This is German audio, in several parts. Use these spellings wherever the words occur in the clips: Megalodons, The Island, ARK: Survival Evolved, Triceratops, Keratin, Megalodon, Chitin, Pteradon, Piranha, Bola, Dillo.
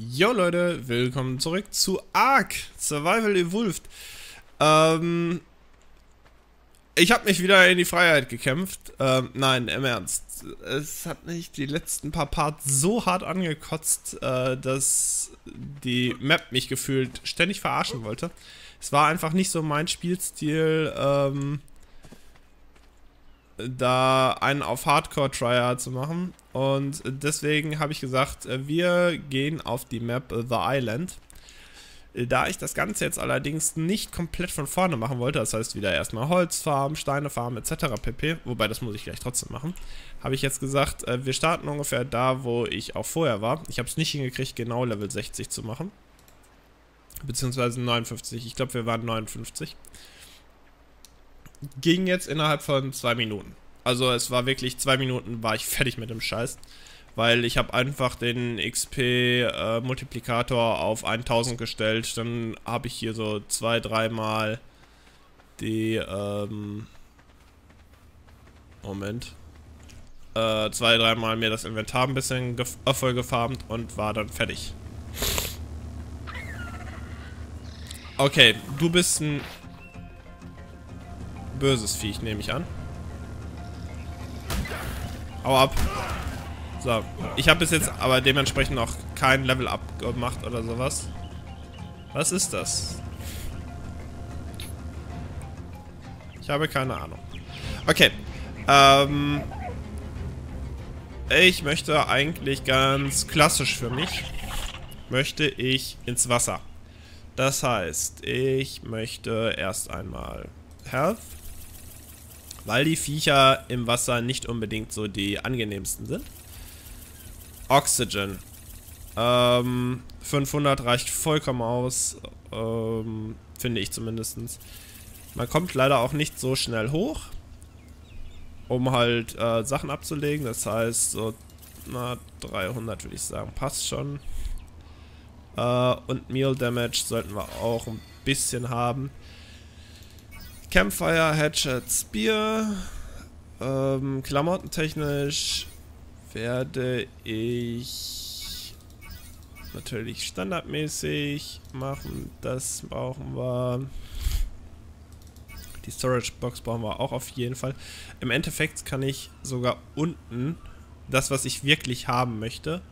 Jo Leute, willkommen zurück zu ARK: Survival Evolved. Ich habe mich wieder in die Freiheit gekämpft. Nein, im Ernst. Es hat mich die letzten paar Parts so hart angekotzt, dass die Map mich gefühlt ständig verarschen wollte. Es war einfach nicht so mein Spielstil, da einen auf Hardcore-Tryhard zu machen. Und deswegen habe ich gesagt, wir gehen auf die Map The Island. Da ich das Ganze jetzt allerdings nicht komplett von vorne machen wollte, das heißt wieder erstmal Holz farmen, Steine farmen etc. pp. Wobei, das muss ich gleich trotzdem machen. Habe ich jetzt gesagt, wir starten ungefähr da, wo ich auch vorher war. Ich habe es nicht hingekriegt, genau Level 60 zu machen. Beziehungsweise 59. Ich glaube, wir waren 59. Ging jetzt innerhalb von 2 Minuten. Also es war wirklich 2 Minuten, war ich fertig mit dem Scheiß. Weil ich habe einfach den XP-Multiplikator auf 1000 gestellt. Dann habe ich hier so 2-3 Mal die, Moment. 2-3 Mal mir das Inventar ein bisschen vollgefarmt und war dann fertig. Okay, du bist ein böses Viech, nehme ich an. Hau ab. So, ich habe bis jetzt aber dementsprechend noch kein Level-Up gemacht oder sowas. Was ist das? Ich habe keine Ahnung. Okay, ich möchte eigentlich ganz klassisch für mich, möchte ich ins Wasser. Das heißt, ich möchte erst einmal Health, weil die Viecher im Wasser nicht unbedingt so die angenehmsten sind. Oxygen. 500 reicht vollkommen aus, finde ich zumindest. Man kommt leider auch nicht so schnell hoch, um halt Sachen abzulegen. Das heißt, so na, 300 würde ich sagen, passt schon. Und Meal Damage sollten wir auch ein bisschen haben. Campfire, Hatchet, Spear. Klamottentechnisch werde ich natürlich standardmäßig machen. Das brauchen wir. Die Storage Box brauchen wir auch auf jeden Fall. Im Endeffekt kann ich sogar unten das, was ich wirklich haben möchte,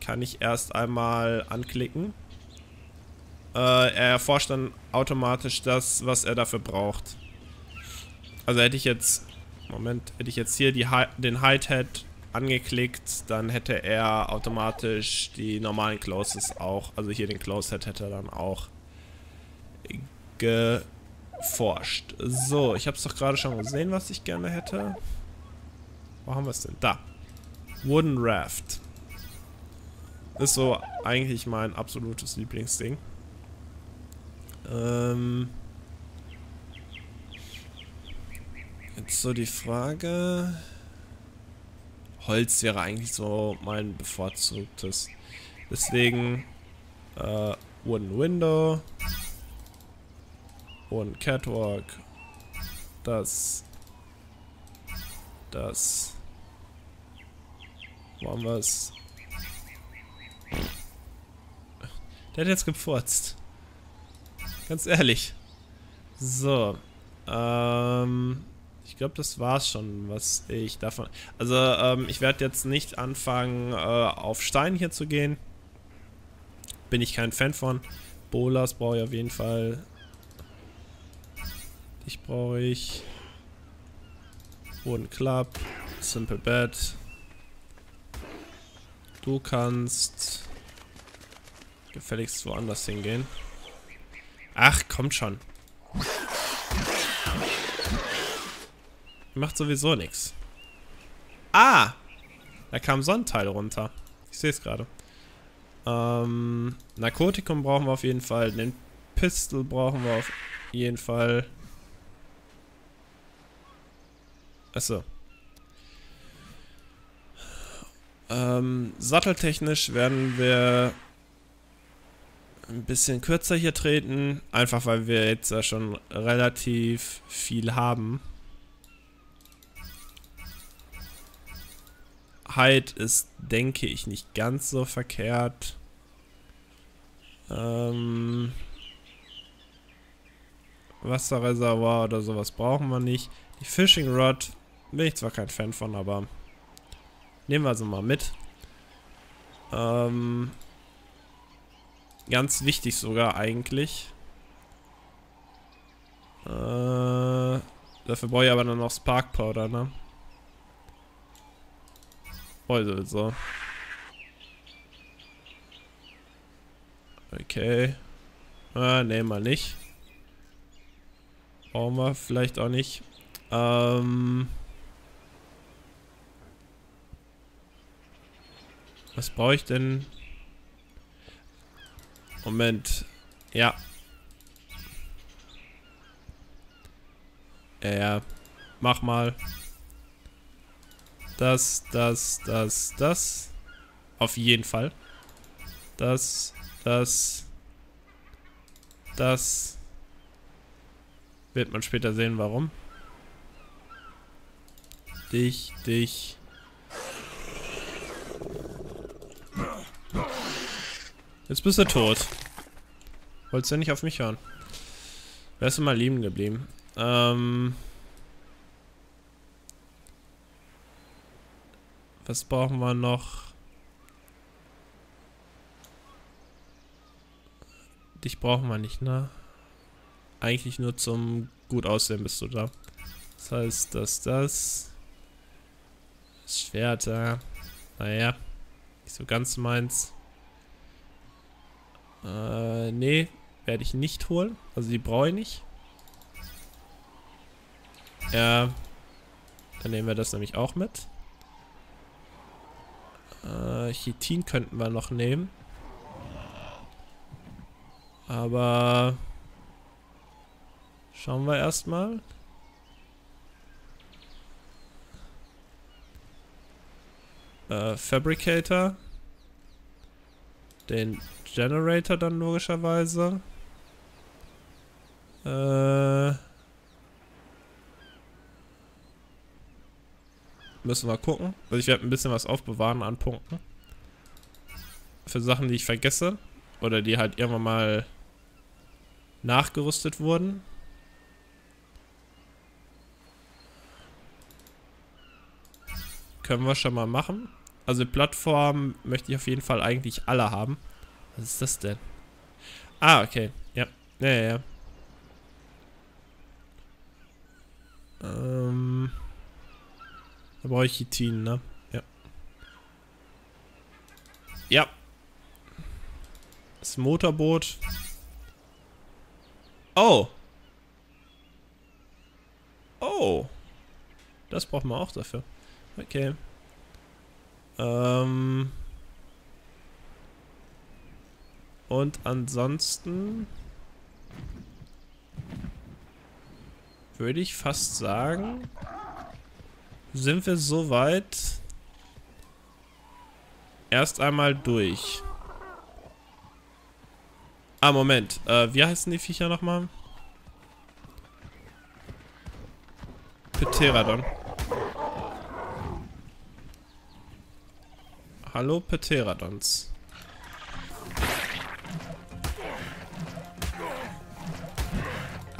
kann ich erst einmal anklicken. Er erforscht dann automatisch das, was er dafür braucht. Also hätte ich jetzt, Moment, hätte ich jetzt hier den Hide-Head angeklickt, dann hätte er automatisch die normalen Closes auch, also hier den Close-Head hätte er dann auch geforscht. So, ich habe es doch gerade schon gesehen, was ich gerne hätte. Wo haben wir es denn? Da. Wooden Raft. Ist so eigentlich mein absolutes Lieblingsding. Jetzt so die Frage. Holz wäre eigentlich so mein bevorzugtes. Deswegen Wooden Window. Wooden Catwalk. Das. Wo haben wir es? Der hat jetzt gepfurzt. Ganz ehrlich. So. Ich glaube, das war's schon, was ich davon... Also, ich werde jetzt nicht anfangen, auf Stein hier zu gehen. Bin ich kein Fan von. Bolas brauche ich auf jeden Fall. Dich brauche ich. Wooden Club. Simple Bed. Du kannst gefälligst woanders hingehen. Ach, kommt schon. Macht sowieso nichts. Ah! Da kam so ein Teil runter. Ich sehe es gerade. Narkotikum brauchen wir auf jeden Fall. Den Pistol brauchen wir auf jeden Fall. Achso. Satteltechnisch werden wir ein bisschen kürzer hier treten, einfach weil wir jetzt ja schon relativ viel haben. Hide ist, denke ich, nicht ganz so verkehrt. Wasserreservoir oder sowas brauchen wir nicht. Die Fishing Rod bin ich zwar kein Fan von, aber nehmen wir sie mal mit. Ganz wichtig sogar eigentlich. Dafür brauche ich aber dann noch Spark Powder, ne? Beutel, so. Okay. Nehmen wir nicht. Brauchen wir vielleicht auch nicht. Was brauche ich denn? Moment. Ja. Ja. Mach mal. Das. Auf jeden Fall. Das. Wird man später sehen, warum. Dich. Jetzt bist du tot. Wolltest du nicht auf mich hören? Wärst du mal lieben geblieben. Was brauchen wir noch? Dich brauchen wir nicht, ne? Eigentlich nur zum gut aussehen bist du da. Das heißt, dass das Schwert, naja, nicht so ganz meins. Nee, werde ich nicht holen. Also die brauche ich nicht. Ja, dann nehmen wir das nämlich auch mit. Chitin könnten wir noch nehmen. Aber schauen wir erstmal. Fabricator. Den Generator dann logischerweise. Müssen wir gucken. Also ich werde ein bisschen was aufbewahren an Punkten. Für Sachen, die ich vergesse. Oder die halt irgendwann mal nachgerüstet wurden. Können wir schon mal machen. Also Plattformen möchte ich auf jeden Fall eigentlich alle haben. Was ist das denn? Ah, okay. Ja. Ja. Da brauche ich Chitin, ne? Ja. Ja. Das Motorboot. Oh. Das braucht man auch dafür. Okay. Und ansonsten würde ich fast sagen, sind wir soweit erst einmal durch. Moment. Wie heißen die Viecher nochmal? Pteradon. Hallo Pteradons.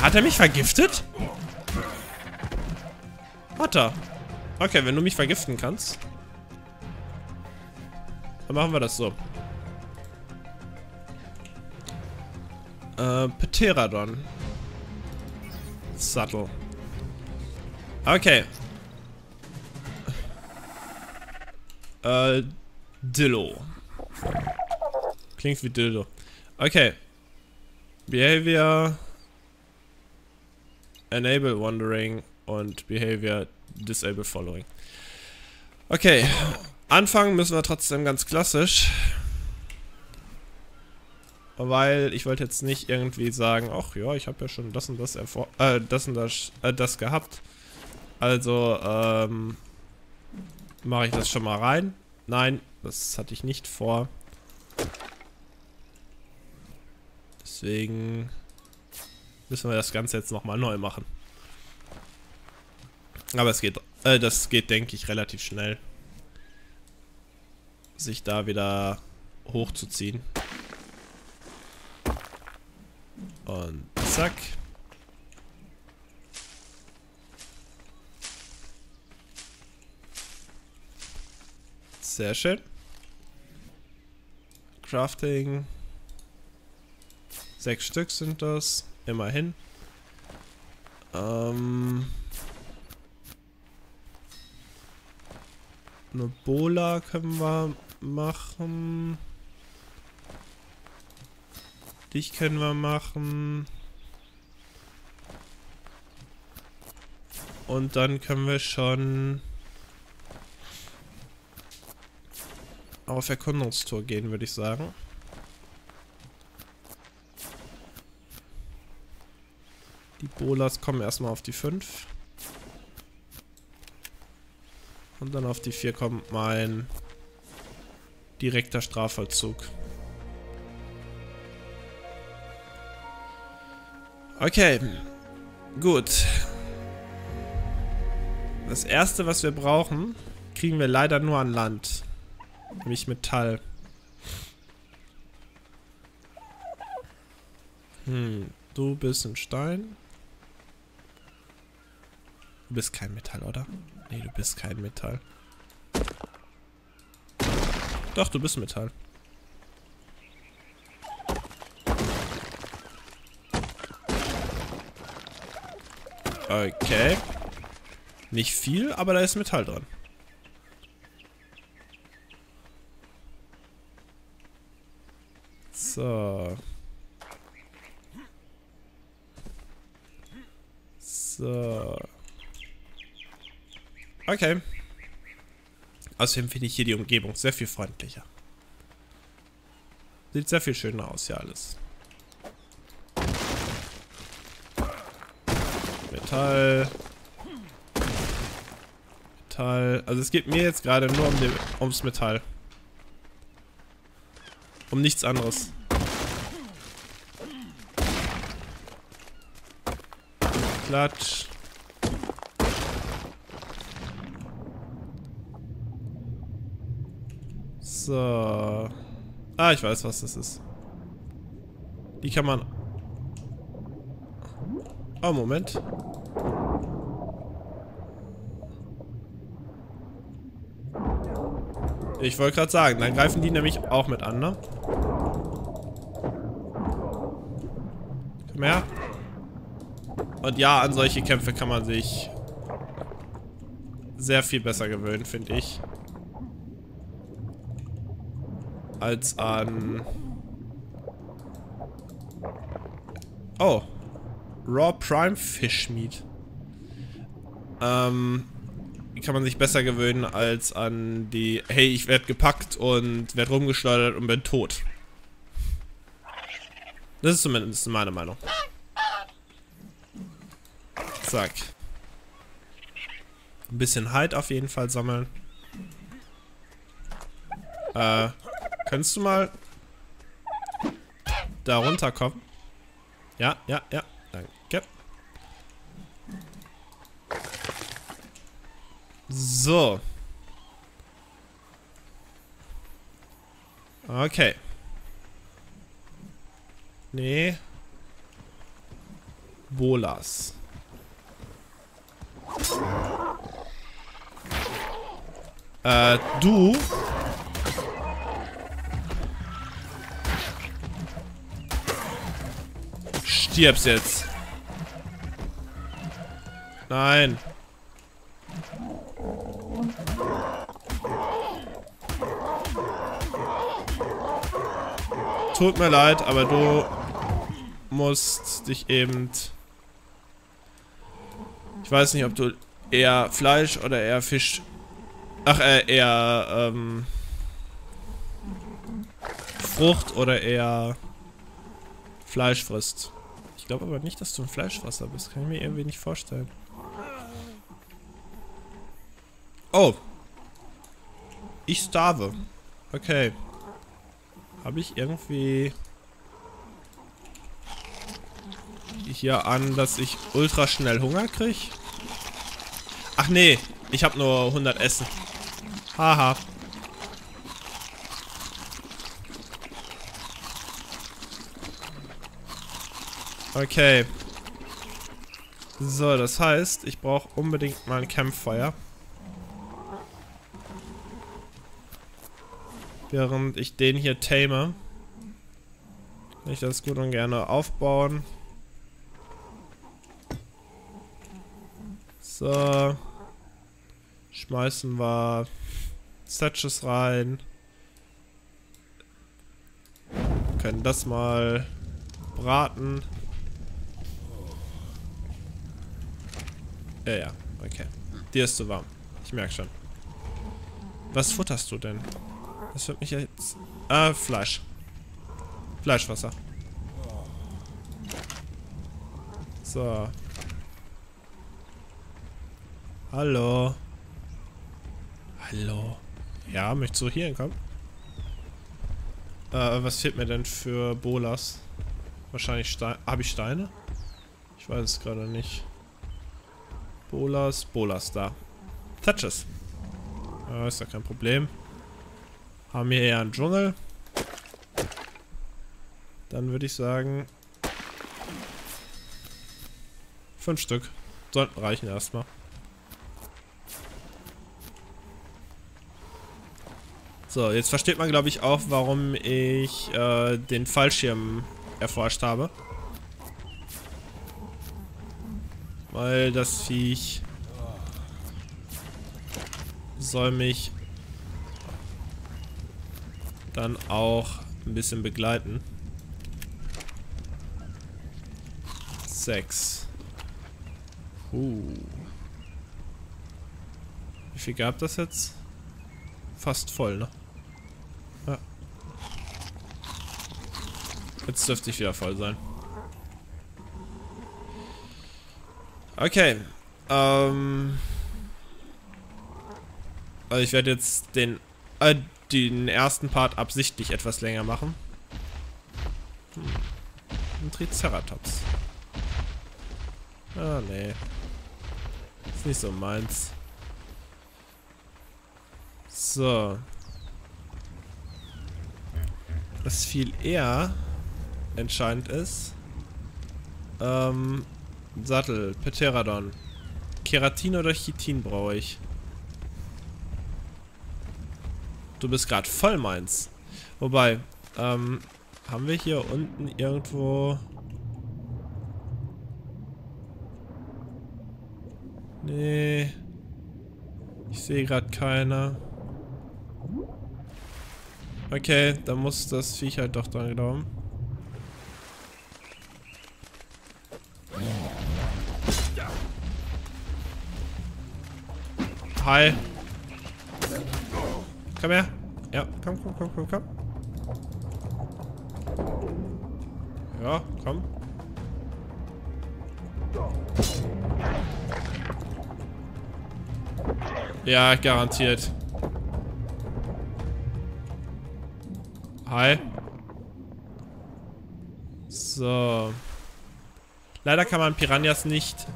Hat er mich vergiftet? Hat er. Okay, wenn du mich vergiften kannst, dann machen wir das so. Pteradon. Sattel. Okay. Dillo. Klingt wie Dildo. Okay. Behavior Enable Wandering und Behavior Disable Following. Okay. Anfangen müssen wir trotzdem ganz klassisch. Weil ich wollte jetzt nicht irgendwie sagen, ach ja, ich habe ja schon das und das das gehabt. Also, mache ich das schon mal rein. Nein, das hatte ich nicht vor. Deswegen müssen wir das Ganze jetzt nochmal neu machen. Aber es geht, das geht, denke ich, relativ schnell, sich da wieder hochzuziehen. Und zack. Sehr schön. Crafting. 6 Stück sind das. Immerhin. Eine Bola können wir machen. Dich können wir machen. Und dann können wir schon auf Erkundungstour gehen, würde ich sagen. Die Bolas kommen erstmal auf die 5. Und dann auf die 4 kommt mein direkter Strafvollzug. Okay, gut. Das erste, was wir brauchen, kriegen wir leider nur an Land. Nämlich Metall. Du bist ein Stein. Du bist kein Metall, oder? Nee, du bist kein Metall. Doch, du bist Metall. Okay. Nicht viel, aber da ist Metall dran. So. So. Okay. Außerdem finde ich hier die Umgebung sehr viel freundlicher. Sieht sehr viel schöner aus hier alles. Metall. Metall. Also es geht mir jetzt gerade nur um ums Metall. Um nichts anderes. Klatsch. So. Ah, ich weiß, was das ist. Die kann man... Oh, Moment. Ich wollte gerade sagen, dann greifen die nämlich auch mit an, ne? Komm her. Und ja, an solche Kämpfe kann man sich sehr viel besser gewöhnen, finde ich. Als an... Oh. Raw Prime Fish Meat. Kann man sich besser gewöhnen als an die... Hey, ich werde gepackt und werde rumgeschleudert und bin tot. Das ist zumindest meine Meinung. Zack. Ein bisschen Hide auf jeden Fall sammeln. Kannst du mal da runterkommen? Ja, ja, ja. Danke. So. Okay. Nee. Bolas. Du... Stirb's jetzt. Nein. Tut mir leid, aber du musst dich eben... Ich weiß nicht, ob du eher Fleisch oder eher Fisch... Ach, eher... Frucht oder eher... Fleisch frisst. Ich glaube aber nicht, dass du ein Fleischfresser bist. Kann ich mir irgendwie nicht vorstellen. Oh. Ich starve. Okay. Habe ich irgendwie... hier an, dass ich ultra schnell Hunger kriege? Ach nee. Ich habe nur 100 Essen. Haha. Okay. So, das heißt, ich brauche unbedingt mal ein Campfire. Während ich den hier tame. Kann ich das gut und gerne aufbauen. So. Schmeißen wir Thatches rein. Wir können das mal braten. Ja, ja, okay. Dir ist zu warm. Ich merke schon. Was futterst du denn? Das wird mich jetzt... Fleisch. Fleischwasser. So. Hallo. Hallo. Ja, möchtest du hier hinkommen? Was fehlt mir denn für Bolas? Wahrscheinlich Steine. Habe ich Steine? Ich weiß es gerade nicht. Bolas, Bolas da. Thatches. Ist ja kein Problem. Haben wir eher einen Dschungel. Dann würde ich sagen... 5 Stück. Sollten reichen erstmal. So, jetzt versteht man, glaube ich, auch, warum ich den Fallschirm erforscht habe. Weil das Viech soll mich dann auch ein bisschen begleiten. 6. Wie viel gab das jetzt? Fast voll, ne? Ja. Jetzt dürfte ich wieder voll sein. Okay, also ich werde jetzt den ersten Part absichtlich etwas länger machen. Ein Triceratops. Ah, nee. Ist nicht so meins. So. Was viel eher entscheidend ist, Sattel, Pteradon. Keratin oder Chitin brauche ich. Du bist gerade voll meins. Wobei, haben wir hier unten irgendwo... Nee. Ich sehe gerade keiner. Okay, da muss das Viech halt doch dran glauben. Hi. Komm her. Ja, komm, komm, komm, komm, komm. Ja, komm. Ja, garantiert. Hi. So. Leider kann man Piranhas nicht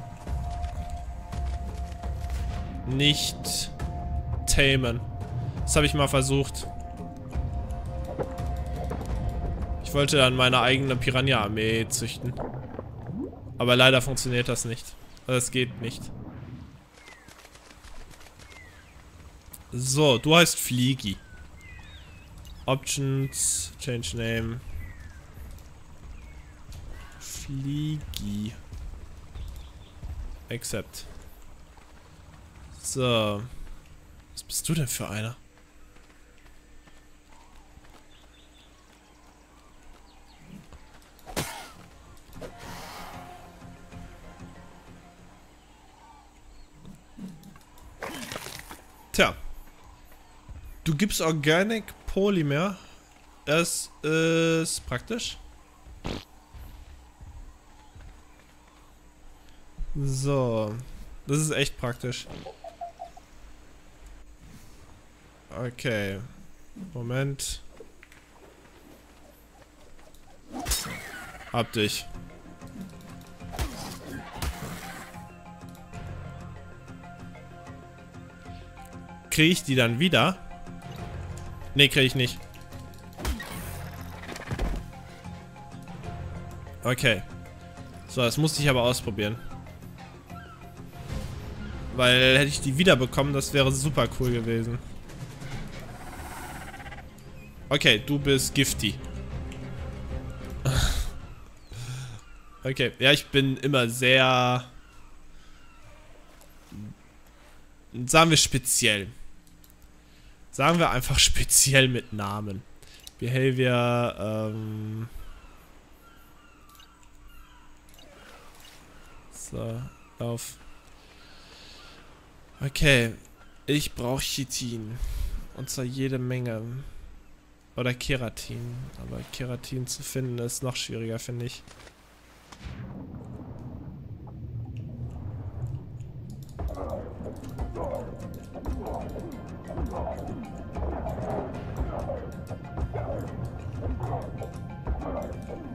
tamen. Das habe ich mal versucht. Ich wollte dann meine eigene Piranha-Armee züchten. Aber leider funktioniert das nicht. Das geht nicht. So, du heißt Fliegi. Options, Change Name. Fliegi. Accept. So. Was bist du denn für einer? Tja. Du gibst Organic Polymer. Das ist praktisch. So. Das ist echt praktisch. Okay. Moment. Hab dich. Kriege ich die dann wieder? Ne, kriege ich nicht. Okay. So, das musste ich aber ausprobieren. Weil hätte ich die wiederbekommen, das wäre super cool gewesen. Okay, du bist gifty. Okay, ja, ich bin immer sehr... Sagen wir speziell. Sagen wir einfach speziell mit Namen. Behavior, So, auf. Okay, ich brauche Chitin. Und zwar jede Menge. Oder Keratin. Aber Keratin zu finden ist noch schwieriger, finde ich.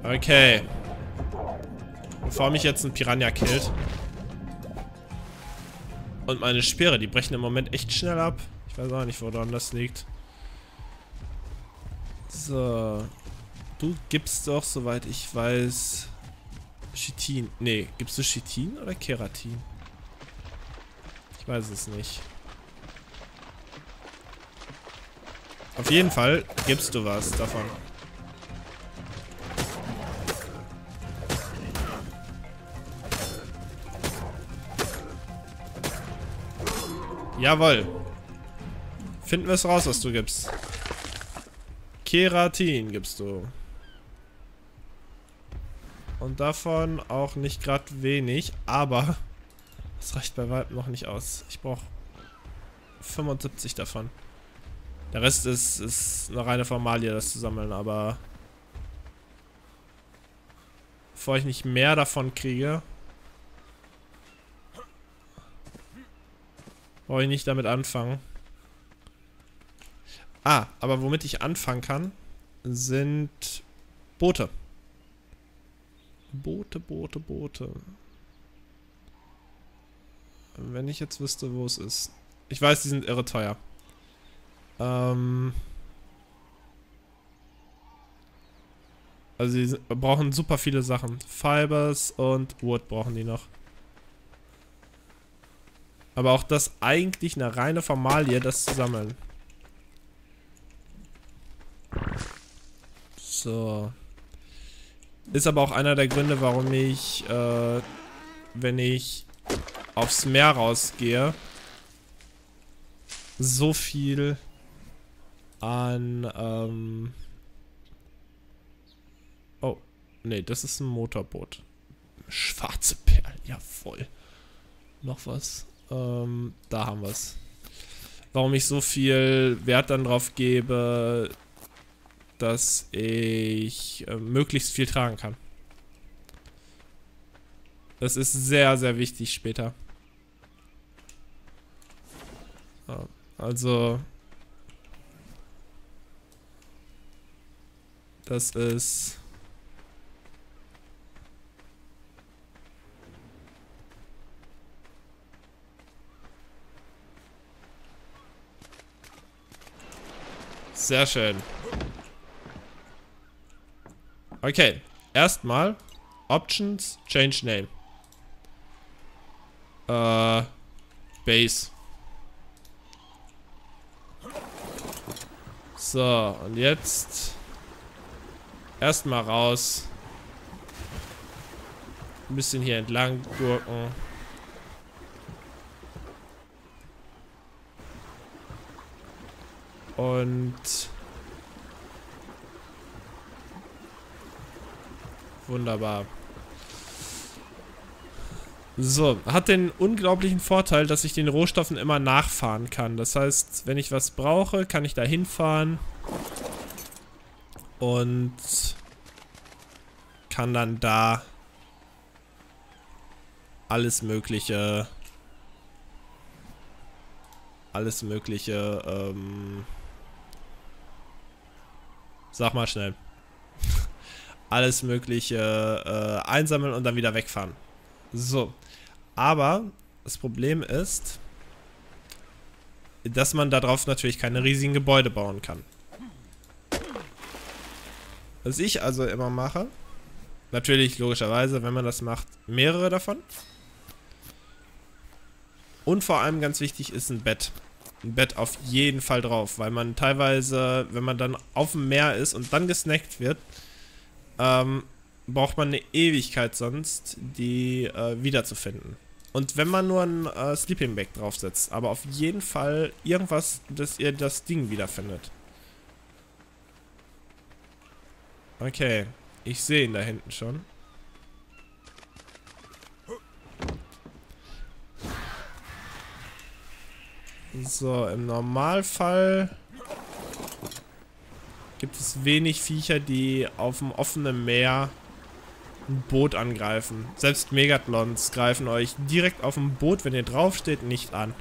Okay. Bevor mich jetzt ein Piranha killt. Und meine Speere, die brechen im Moment echt schnell ab. Ich weiß auch nicht, woran das liegt. So. Du gibst doch, soweit ich weiß, Chitin. Nee, gibst du Chitin oder Keratin? Ich weiß es nicht. Auf jeden Fall gibst du was davon. Jawohl. Finden wir es raus, was du gibst. Keratin gibst du. Und davon auch nicht gerade wenig, aber das reicht bei weitem noch nicht aus. Ich brauche 75 davon. Der Rest ist eine reine Formalie, das zu sammeln, aber bevor ich nicht mehr davon kriege, brauche ich nicht damit anfangen. Ah, aber womit ich anfangen kann, sind Boote. Boote. Wenn ich jetzt wüsste, wo es ist. Ich weiß, die sind irre teuer. Also die brauchen super viele Sachen. Fibers und Wood brauchen die noch. Aber auch das eigentlich eine reine Formalie, das zu sammeln. So. Ist aber auch einer der Gründe, warum ich, wenn ich aufs Meer rausgehe, so viel an, oh, nee, das ist ein Motorboot. Schwarze Perlen, ja voll. Noch was. Da haben wir es. Warum ich so viel Wert dann drauf gebe, dass ich möglichst viel tragen kann. Das ist sehr, sehr wichtig später. Also, das ist... Sehr schön. Okay, erstmal Options, Change Name. Base. So, und jetzt erstmal raus. Ein bisschen hier entlang gurken. Und wunderbar. So, hat den unglaublichen Vorteil, dass ich den Rohstoffen immer nachfahren kann. Das heißt, wenn ich was brauche, kann ich da hinfahren und kann dann da alles mögliche sag mal schnell. Alles mögliche einsammeln und dann wieder wegfahren. So. Aber das Problem ist, dass man darauf natürlich keine riesigen Gebäude bauen kann. Was ich also immer mache, Natürlich, logischerweise, wenn man das macht, mehrere davon. Und vor allem ganz wichtig ist ein Bett. Ein Bett auf jeden Fall drauf, weil man teilweise, wenn man dann auf dem Meer ist und dann gesnackt wird, braucht man eine Ewigkeit sonst, die wiederzufinden. Und wenn man nur ein Sleeping Bag draufsetzt, aber auf jeden Fall irgendwas, dass ihr das Ding wiederfindet. Okay, ich sehe ihn da hinten schon. So, im Normalfall gibt es wenig Viecher, die auf dem offenen Meer ein Boot angreifen. Selbst Megalodons greifen euch direkt auf dem Boot, wenn ihr draufsteht, nicht an.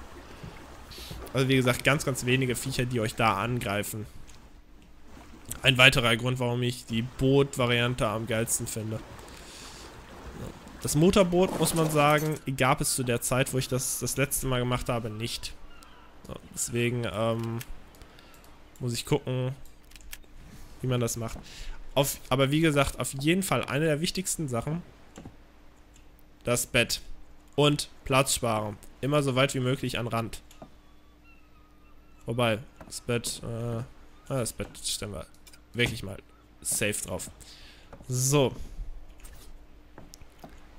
Also wie gesagt, ganz, ganz wenige Viecher, die euch da angreifen. Ein weiterer Grund, warum ich die Boot-Variante am geilsten finde. Das Motorboot, muss man sagen, gab es zu der Zeit, wo ich das letzte Mal gemacht habe, nicht. So, deswegen muss ich gucken, wie man das macht. Aber wie gesagt, auf jeden Fall eine der wichtigsten Sachen, das Bett und Platz sparen. Immer so weit wie möglich an Rand. Wobei, das Bett stellen wir wirklich mal safe drauf. So.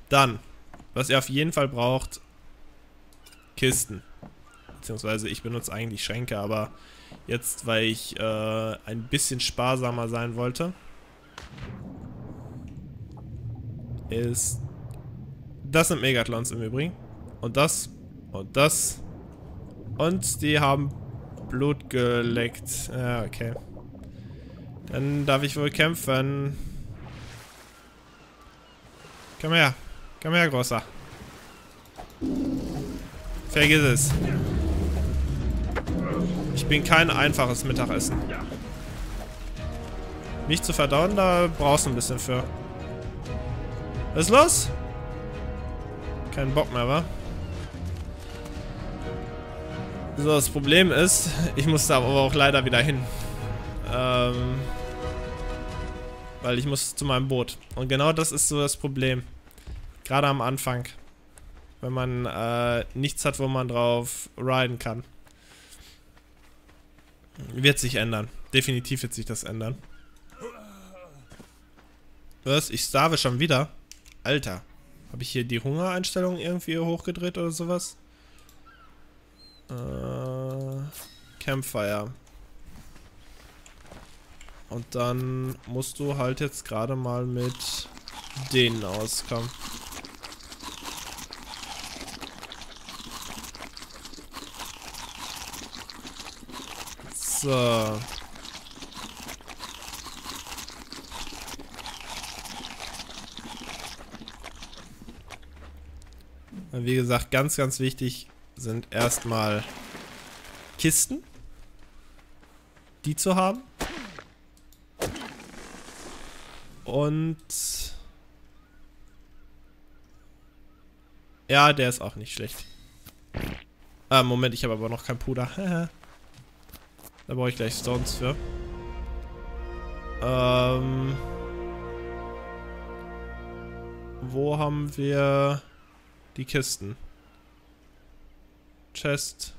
Dann, was ihr auf jeden Fall braucht, Kisten. Beziehungsweise ich benutze eigentlich Schränke, aber jetzt, weil ich ein bisschen sparsamer sein wollte, ist... Das sind Megalodons im Übrigen. Und das. Und das. Und die haben Blut geleckt. Ja, okay. Dann darf ich wohl kämpfen. Komm her. Komm her, Großer. Vergiss es. Ich bin kein einfaches Mittagessen. Mich zu verdauen, da brauchst du ein bisschen für. Was ist los? Kein Bock mehr, wa? So, das Problem ist, ich muss da aber auch leider wieder hin. Weil ich muss zu meinem Boot. Und genau das ist so das Problem. Gerade am Anfang. Wenn man nichts hat, wo man drauf riden kann. Wird sich ändern. Definitiv wird sich das ändern. Was? Ich starve schon wieder? Alter. Habe ich hier die Hungereinstellung irgendwie hochgedreht oder sowas? Campfire. Und dann musst du halt jetzt gerade mal mit denen auskommen. So. Wie gesagt, ganz, ganz wichtig sind erstmal Kisten, die zu haben. Und ja, der ist auch nicht schlecht. Moment, ich habe aber noch kein Puder. Da brauche ich gleich Stones für. Wo haben wir die Kisten? Chest.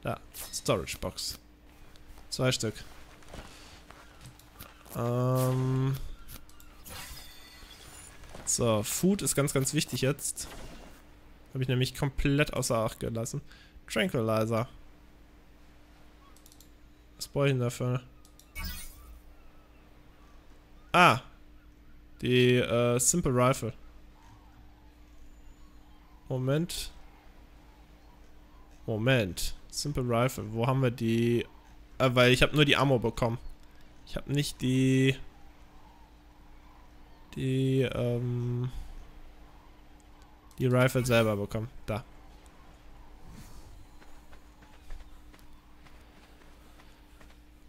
Da, Storage Box. 2 Stück. So, Food ist ganz, ganz wichtig jetzt. Habe ich nämlich komplett außer Acht gelassen. Tranquilizer. Was brauche ich denn dafür? Ah! Die Simple Rifle. Moment. Moment. Simple Rifle. Wo haben wir die? Weil ich habe nur die Ammo bekommen. Ich habe nicht die... Die Rifle selber bekommen. Da.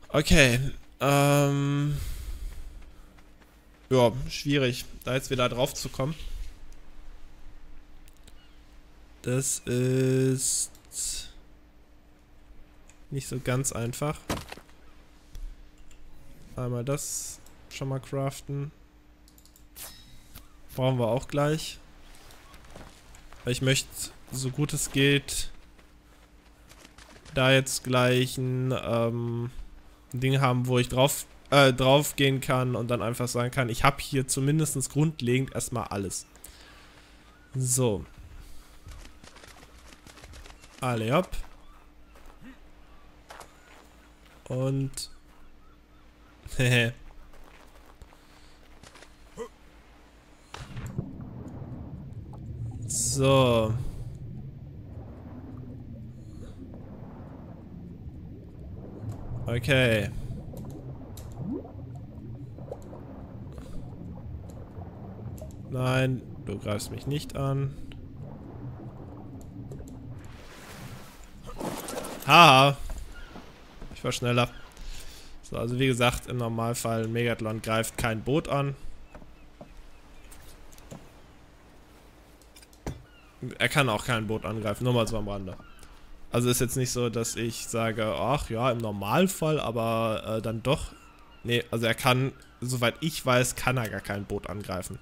Okay. Ja, schwierig. Da jetzt wieder drauf zu kommen. Das ist nicht so ganz einfach. Einmal das schon mal craften. brauchen wir auch gleich. Ich möchte, so gut es geht, da jetzt gleich ein Ding haben, wo ich drauf gehen kann und dann einfach sagen kann, ich habe hier zumindest grundlegend erstmal alles. So. Alle ab. Und. Hehe. So. Okay. Nein, du greifst mich nicht an. Haha. Ich war schneller. So, also wie gesagt, im Normalfall Megalodon greift kein Boot an. Er kann auch kein Boot angreifen, nur mal so am Rande. Also ist jetzt nicht so, dass ich sage, ach ja, im Normalfall, aber dann doch. Nee, also er kann, soweit ich weiß, kann er gar kein Boot angreifen.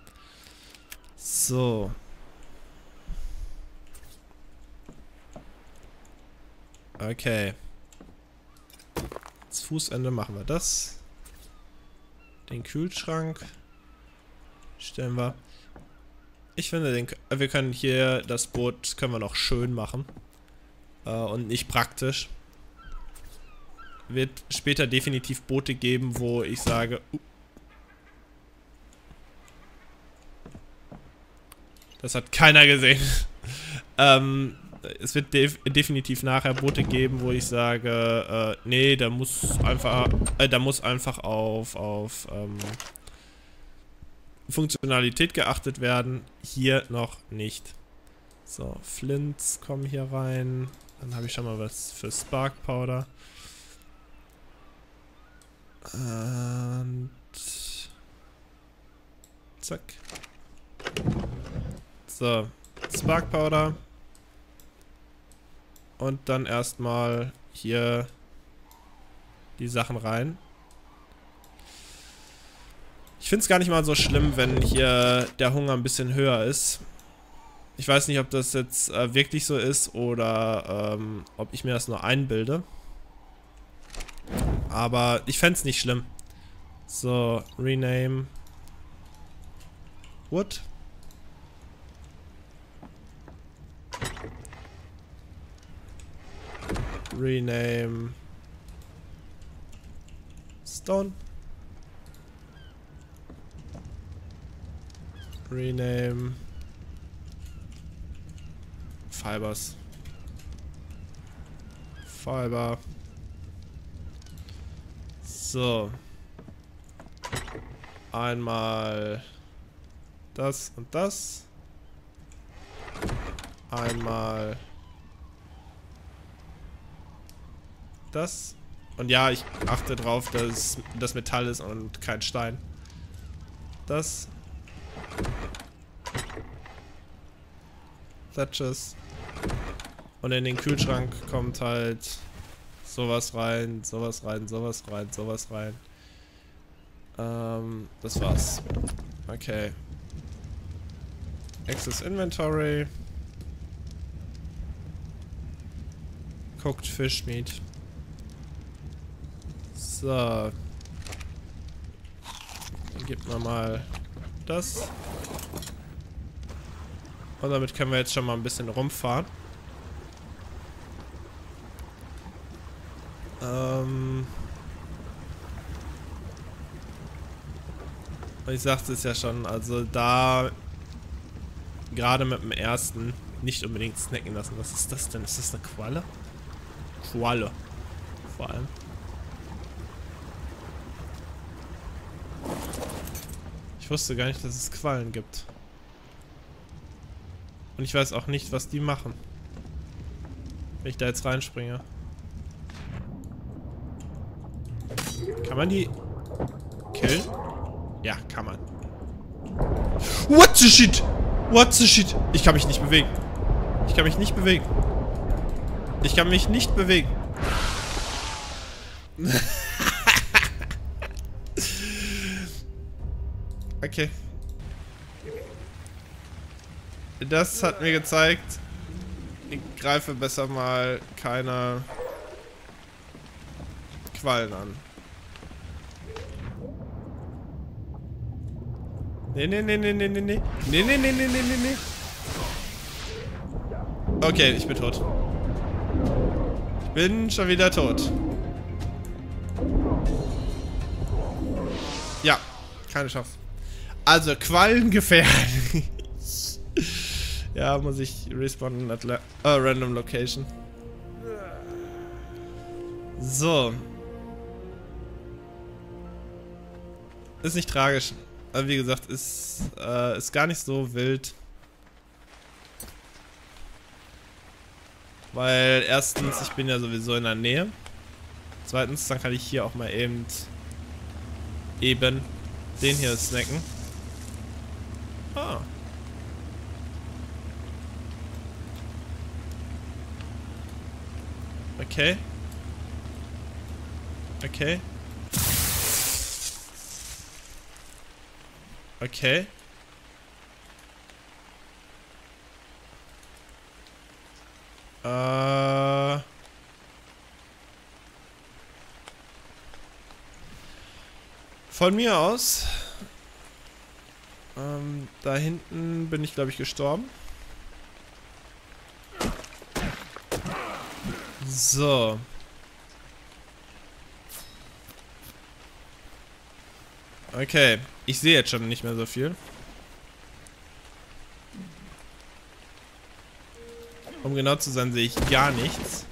So. Okay. Das Fußende machen wir das. Den Kühlschrank stellen wir. Ich finde, wir können hier das Boot können wir noch schön machen. Und nicht praktisch. Wird später definitiv Boote geben, wo ich sage... Das hat keiner gesehen. Es wird definitiv nachher Boote geben, wo ich sage, nee, da muss einfach auf Funktionalität geachtet werden. Hier noch nicht. So, Flints kommen hier rein. Dann habe ich schon mal was für Spark Powder. Und zack. So, Spark Powder. Und dann erstmal hier die Sachen rein. Ich finde es gar nicht mal so schlimm, wenn hier der Hunger ein bisschen höher ist. Ich weiß nicht, ob das jetzt wirklich so ist oder ob ich mir das nur einbilde. Aber ich fände es nicht schlimm. So, rename. Wood. Rename Stone. Rename Fibers. Fiber. So. Einmal das und das. Einmal das. Und ja, ich achte drauf, dass das Metall ist und kein Stein. Das. Thatches. Und in den Kühlschrank kommt halt sowas rein, sowas rein, sowas rein, sowas rein. Das war's. Okay. Access Inventory. Cooked Fish Meat. So. Dann gibt man mal das. Und damit können wir jetzt schon mal ein bisschen rumfahren. Ich sagte es ja schon, also da gerade mit dem ersten nicht unbedingt snacken lassen. Was ist das denn? Ist das eine Qualle? Qualle. Vor allem. Ich wusste gar nicht, dass es Quallen gibt. Und ich weiß auch nicht, was die machen. Wenn ich da jetzt reinspringe. Kann man die killen? Ja, kann man. What the shit? What the shit? Ich kann mich nicht bewegen. Ich kann mich nicht bewegen. Ich kann mich nicht bewegen. Okay. Das hat mir gezeigt, ich greife besser mal keine Quallen an. Nee. Okay, ich bin tot. Ich bin schon wieder tot. Ja, keine Chance. Also, Quallen gefährlich. Ja, muss ich respawnen at random location. So. Ist nicht tragisch. Aber wie gesagt, ist gar nicht so wild. Weil erstens, ich bin ja sowieso in der Nähe. Zweitens, dann kann ich hier auch mal eben den hier snacken. Ah. Okay. Okay. Okay. Von mir aus. Da hinten bin ich, glaube ich, gestorben. So. Okay. Ich sehe jetzt schon nicht mehr so viel. Um genau zu sein, sehe ich gar nichts.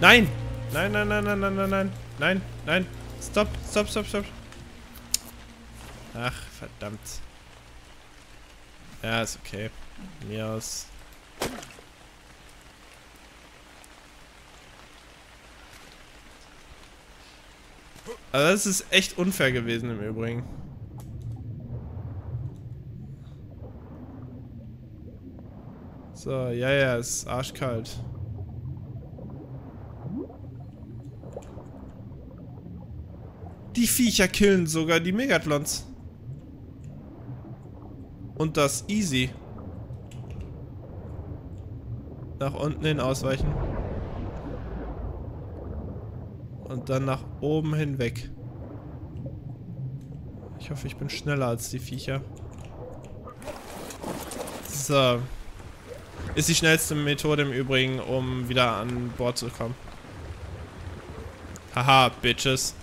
Nein! Nein, nein, nein, nein, nein, nein, nein, nein, nein. Stopp, stopp, stopp, stopp. Ach, verdammt. Ja, ist okay. Von mir aus. Also das ist echt unfair gewesen im Übrigen. So, ja, ist arschkalt. Die Viecher killen sogar die Megalodons. Und das easy. Nach unten hin ausweichen. Und dann nach oben hinweg. Ich hoffe, ich bin schneller als die Viecher. So. Ist die schnellste Methode im Übrigen, um wieder an Bord zu kommen. Haha, Bitches.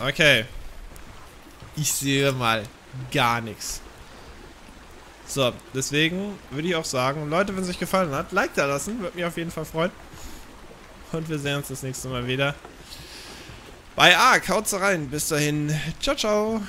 Okay. Ich sehe mal gar nichts. So, deswegen würde ich auch sagen, Leute, wenn es euch gefallen hat, Like da lassen, würde mich auf jeden Fall freuen. Und wir sehen uns das nächste Mal wieder bei ARK. Haut's rein, bis dahin, ciao, ciao.